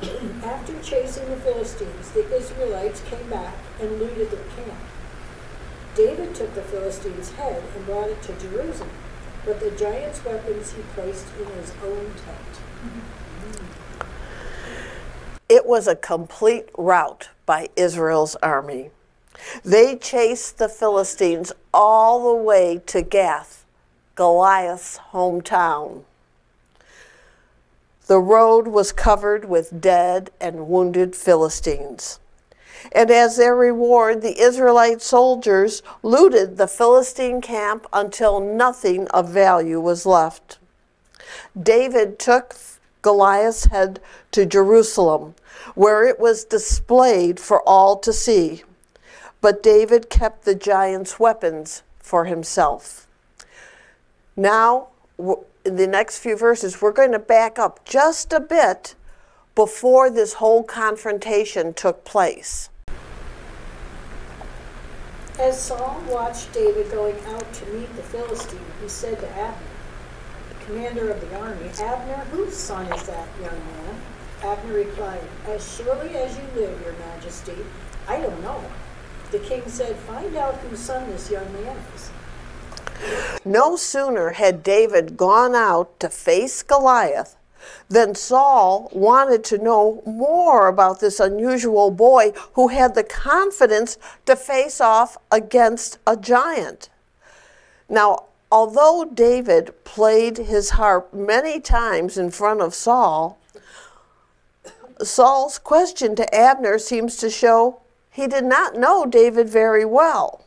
Ekron. After chasing the Philistines, the Israelites came back and looted their camp. David took the Philistines' head and brought it to Jerusalem, but the giant's weapons he placed in his own tent. It was a complete rout by Israel's army. They chased the Philistines all the way to Gath, Goliath's hometown. The road was covered with dead and wounded Philistines. And as their reward, the Israelite soldiers looted the Philistine camp until nothing of value was left. David took Goliath's head to Jerusalem, where it was displayed for all to see. But David kept the giant's weapons for himself. Now, in the next few verses, we're going to back up just a bit before this whole confrontation took place. As Saul watched David going out to meet the Philistine, he said to Abner, the commander of the army, "Abner, whose son is that young man?" Abner replied, "As surely as you live, your majesty, I don't know." The king said, "Find out whose son this young man is." No sooner had David gone out to face Goliath than Saul wanted to know more about this unusual boy who had the confidence to face off against a giant. Now, although David played his harp many times in front of Saul, Saul's question to Abner seems to show he did not know David very well.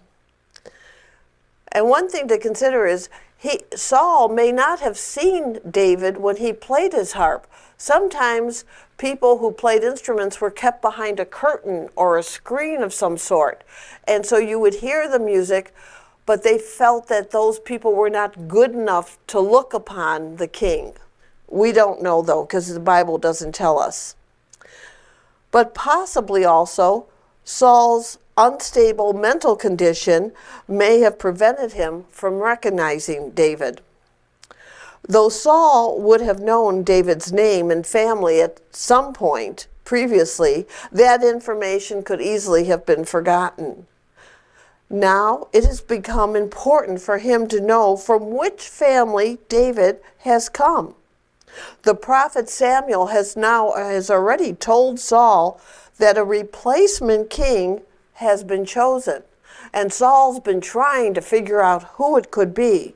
And one thing to consider is he, Saul may not have seen David when he played his harp. Sometimes people who played instruments were kept behind a curtain or a screen of some sort. And so you would hear the music, but they felt that those people were not good enough to look upon the king. We don't know, though, because the Bible doesn't tell us. But possibly also, Saul's unstable mental condition may have prevented him from recognizing David. Though Saul would have known David's name and family at some point previously, that information could easily have been forgotten. Now it has become important for him to know from which family David has come. The prophet Samuel has now has already told Saul that a replacement king has been chosen, and Saul's been trying to figure out who it could be.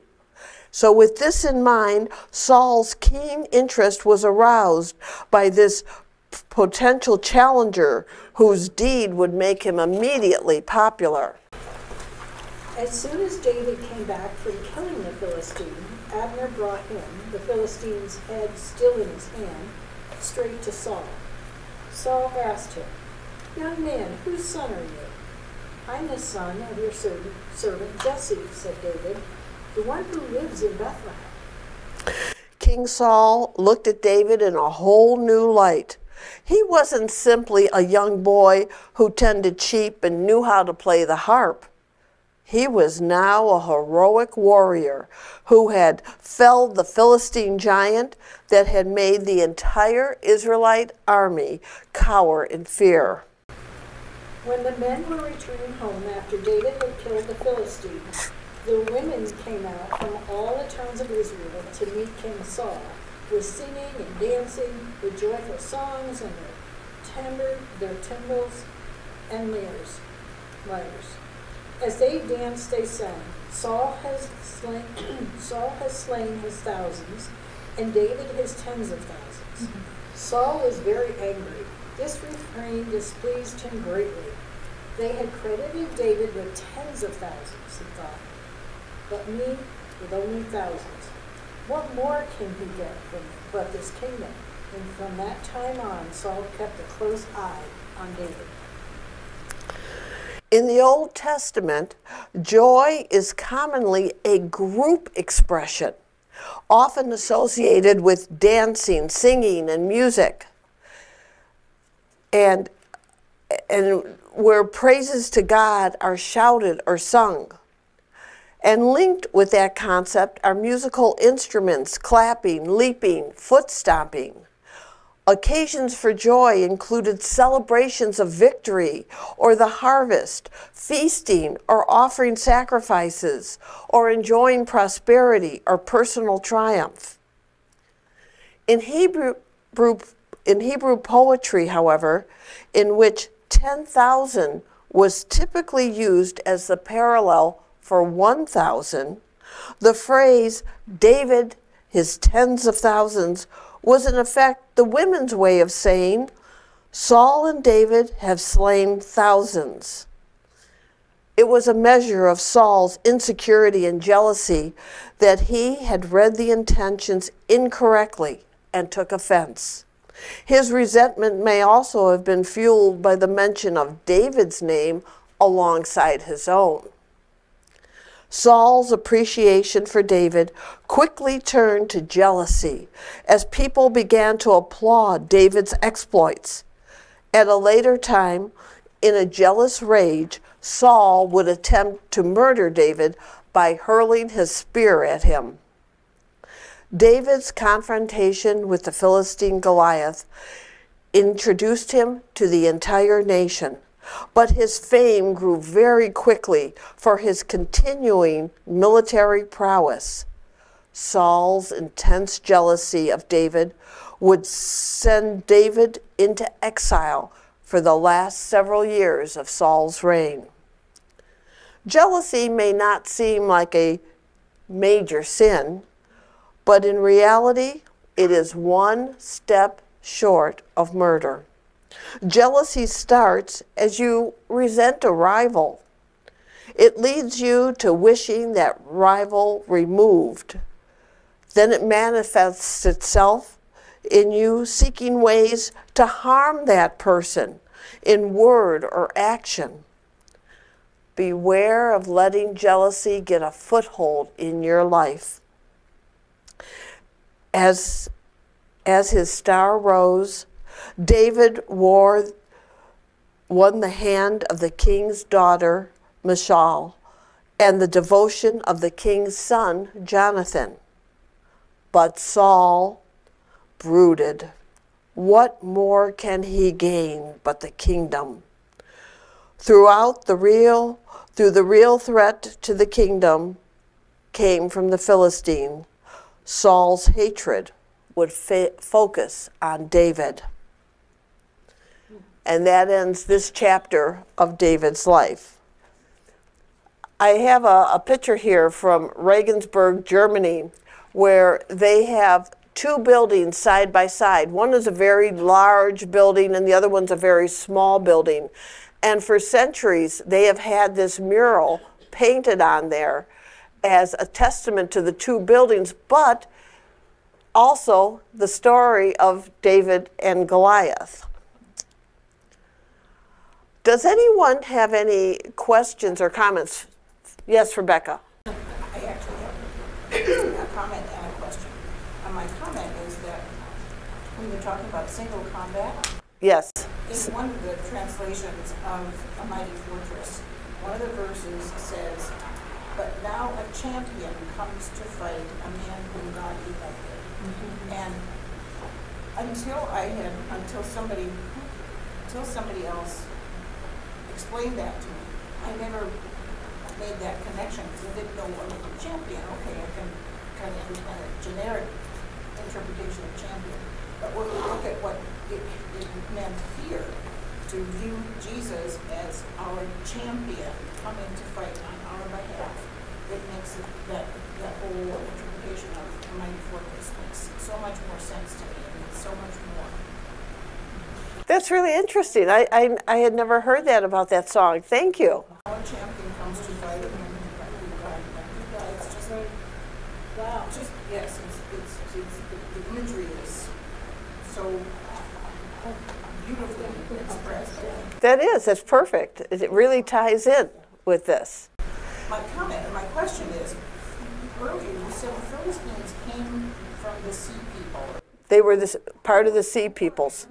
So with this in mind, Saul's keen interest was aroused by this potential challenger whose deed would make him immediately popular. As soon as David came back from killing the Philistine, Abner brought him, the Philistine's head still in his hand, straight to Saul. Saul asked him, "Young man, whose son are you?" "I'm the son of your servant, servant Jesse," said David, "the one who lives in Bethlehem." King Saul looked at David in a whole new light. He wasn't simply a young boy who tended sheep and knew how to play the harp. He was now a heroic warrior who had felled the Philistine giant that had made the entire Israelite army cower in fear. When the men were returning home after David had killed the Philistines, the women came out from all the towns of Israel to meet King Saul, with singing and dancing, with joyful songs and their timbre, their timbrels and lyres. As they danced, they sang, "Saul has slain, Saul has slain his thousands, and David his tens of thousands." Mm-hmm. Saul was very angry. This refrain displeased him greatly. They had credited David with tens of thousands, he thought, but me with only thousands. What more can he get from but this kingdom? And from that time on, Saul kept a close eye on David. In the Old Testament, joy is commonly a group expression, often associated with dancing, singing, and music. And, and where praises to God are shouted or sung. And linked with that concept are musical instruments, clapping, leaping, foot stomping. Occasions for joy included celebrations of victory or the harvest, feasting or offering sacrifices, or enjoying prosperity or personal triumph. In Hebrew In Hebrew poetry, however, in which ten thousand was typically used as the parallel for one thousand, the phrase David, his tens of thousands, was in effect the women's way of saying, Saul and David have slain thousands. It was a measure of Saul's insecurity and jealousy that he had read the intentions incorrectly and took offense. His resentment may also have been fueled by the mention of David's name alongside his own. Saul's appreciation for David quickly turned to jealousy as people began to applaud David's exploits. At a later time, in a jealous rage, Saul would attempt to murder David by hurling his spear at him. David's confrontation with the Philistine Goliath introduced him to the entire nation. But his fame grew very quickly for his continuing military prowess. Saul's intense jealousy of David would send David into exile for the last several years of Saul's reign. Jealousy may not seem like a major sin, but in reality, it is one step short of murder. Jealousy starts as you resent a rival. It leads you to wishing that rival removed. Then it manifests itself in you seeking ways to harm that person in word or action. Beware of letting jealousy get a foothold in your life. As, as his star rose, David wore, won the hand of the king's daughter, Michal, and the devotion of the king's son, Jonathan. But Saul brooded. What more can he gain but the kingdom? Throughout the real, through the real threat to the kingdom came from the Philistine. Saul's hatred would fa- focus on David. And that ends this chapter of David's life. I have a, a picture here from Regensburg, Germany, where they have two buildings side by side. One is a very large building and the other one's a very small building. And for centuries, they have had this mural painted on there as a testament to the two buildings, but also the story of David and Goliath. Does anyone have any questions or comments? Yes, Rebecca. I actually have a comment and a question. And my comment is that when you're talking about single combat, yes, in one of the translations of A Mighty Fortress, one of the verses says, "But now a champion comes to fight a man whom God elected." Mm-hmm. And until I had, until somebody, until somebody else explained that to me, I never made that connection because I didn't know what was a champion. Okay, I can kind of understand a generic interpretation of champion. But when we look at what it, it meant here, to view Jesus as our champion coming to fight on our behalf, it makes it that, that whole interpretation of A Mighty Fortress makes so much more sense to me, and so much more. That's really interesting. I, I I had never heard that about that song. Thank you. Our champion comes to fight, and it's just like, wow. Just yes, it's it's, it's the, the imagery is so beautifully expressed. That is. That's perfect. It really ties in with this. My comment and my question is: earlier you said the Philistines came from the Sea Peoples. They were this part of the Sea Peoples.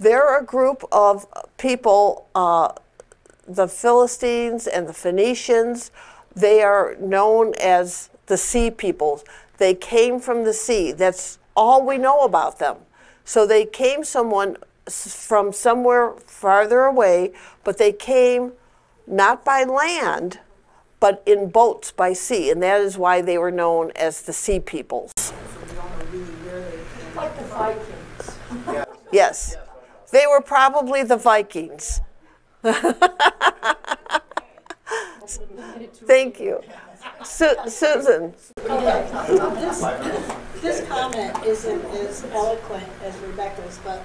They're a group of people, uh, the Philistines and the Phoenicians. They are known as the Sea Peoples. They came from the sea. That's all we know about them. So they came someone from somewhere farther away, but they came not by land, but in boats by sea. And that is why they were known as the Sea Peoples. So we don't know really where they came. Like the Vikings. Yes. They were probably the Vikings. Thank you. Su Susan. This, this comment isn't as eloquent as Rebecca's, but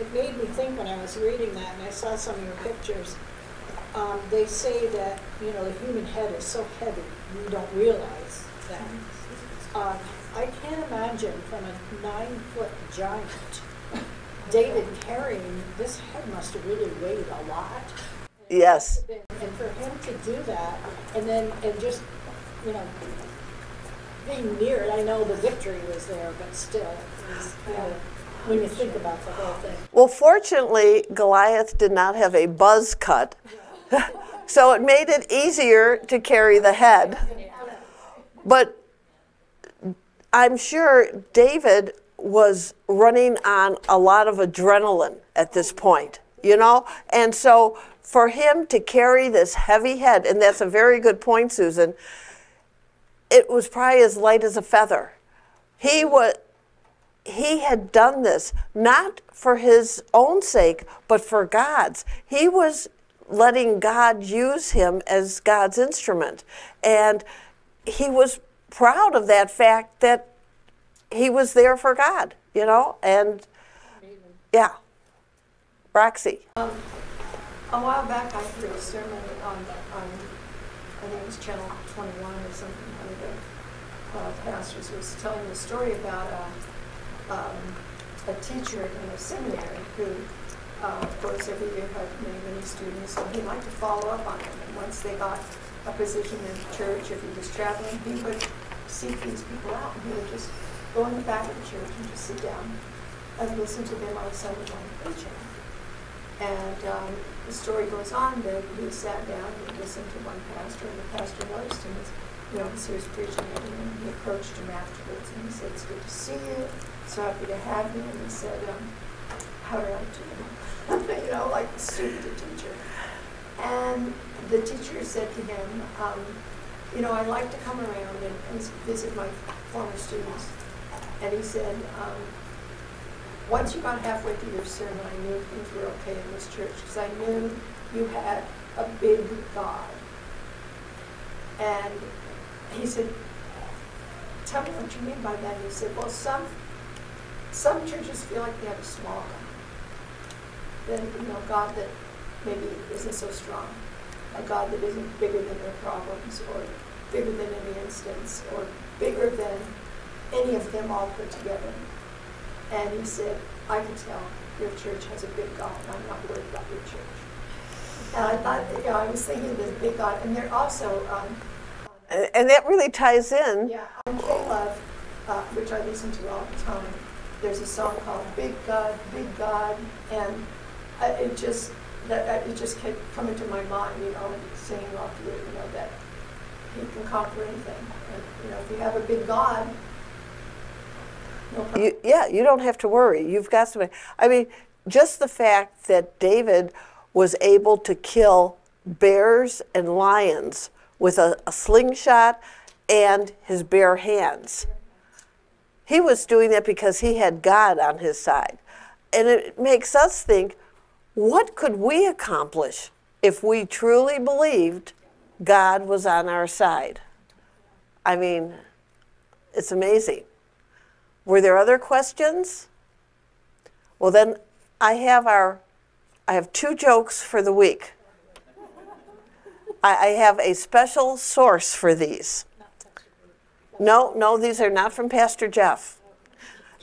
it made me think when I was reading that, and I saw some of your pictures. Um, they say that, you know, the human head is so heavy, you don't realize that. Um, I can't imagine from a nine-foot giant, David carrying, this head must have really weighed a lot. And yes. Been, and for him to do that, and then, and just, you know, being near it, I know the victory was there, but still, it was, you know, when you think about the whole thing. Well, fortunately, Goliath did not have a buzz cut, so it made it easier to carry the head. But I'm sure David was running on a lot of adrenaline at this point, you know? And so for him to carry this heavy head, and that's a very good point, Susan, it was probably as light as a feather. He was, he had done this, not for his own sake, but for God's. He was letting God use him as God's instrument. And he was proud of that fact that he was there for God, you know, and yeah. Roxy. Um, a while back I heard a sermon on, on I think it was Channel twenty-one or something, one of the pastors was telling the story about a, um, a teacher in a seminary who, uh, of course, every year had many, many students, so he liked to follow up on them. And once they got a position in the church, if he was traveling, he would seek these people out, and he would just go in the back of the church and just sit down and listen to them on Sunday morning preaching. And um, the story goes on that he sat down and listened to one pastor, and the pastor noticed him, as, you know, as he was preaching, and he approached him afterwards, and he said, "It's good to see you, so happy to have you," and he said, um, "How do I do?" You know, like the student to teacher. And the teacher said to him, um, "You know, I like to come around and, and visit my former students." And he said, um, "Once you got halfway through your sermon, I knew things were okay in this church, because I knew you had a big God." And he said, "Tell me what you mean by that." And he said, "Well, some some churches feel like they have a small God, then, you know, God that maybe isn't so strong, a God that isn't bigger than their problems, or bigger than any instance, or bigger than any of them all put together." And he said, "I can tell your church has a big God, and I'm not worried about your church." And I thought, you know, I was thinking of this big God, and they're also... Um, and, and that really ties in. Yeah, on Caleb, uh, which I listen to all the time, there's a song called "Big God, Big God," and I, it just that it just kept coming to my mind, you know, saying off you, you know, that he can conquer anything. And, you know, if you have a big God, You, yeah, you don't have to worry. You've got somebody. I mean, just the fact that David was able to kill bears and lions with a, a slingshot and his bare hands. He was doing that because he had God on his side. And it makes us think, what could we accomplish if we truly believed God was on our side? I mean, it's amazing. Were there other questions? Well, then I have our, I have two jokes for the week. I, I have a special source for these. No, no, these are not from Pastor Jeff.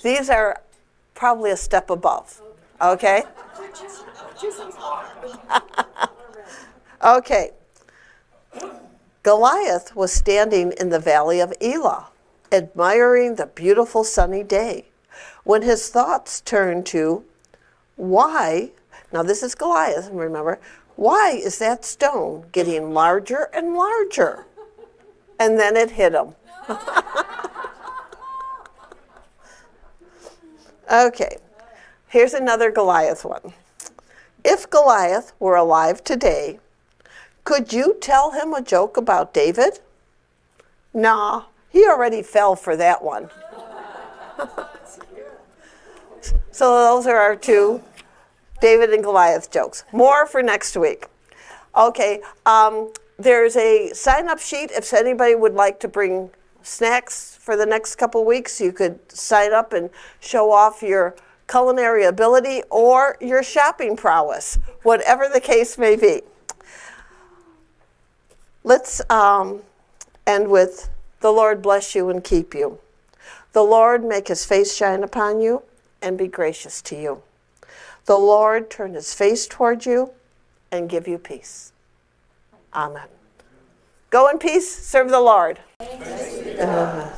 These are probably a step above, okay? Okay. Goliath was standing in the Valley of Elah, admiring the beautiful sunny day, when his thoughts turned to, why, now this is Goliath, remember, why is that stone getting larger and larger? And then it hit him. Okay, here's another Goliath one. If Goliath were alive today, could you tell him a joke about David? Nah. He already fell for that one. So those are our two David and Goliath jokes. More for next week. Okay, um, there's a sign-up sheet. If anybody would like to bring snacks for the next couple weeks, you could sign up and show off your culinary ability or your shopping prowess, whatever the case may be. Let's um, end with, the Lord bless you and keep you. The Lord make his face shine upon you and be gracious to you. The Lord turn his face toward you and give you peace. Amen. Go in peace, serve the Lord. Thanks be to God.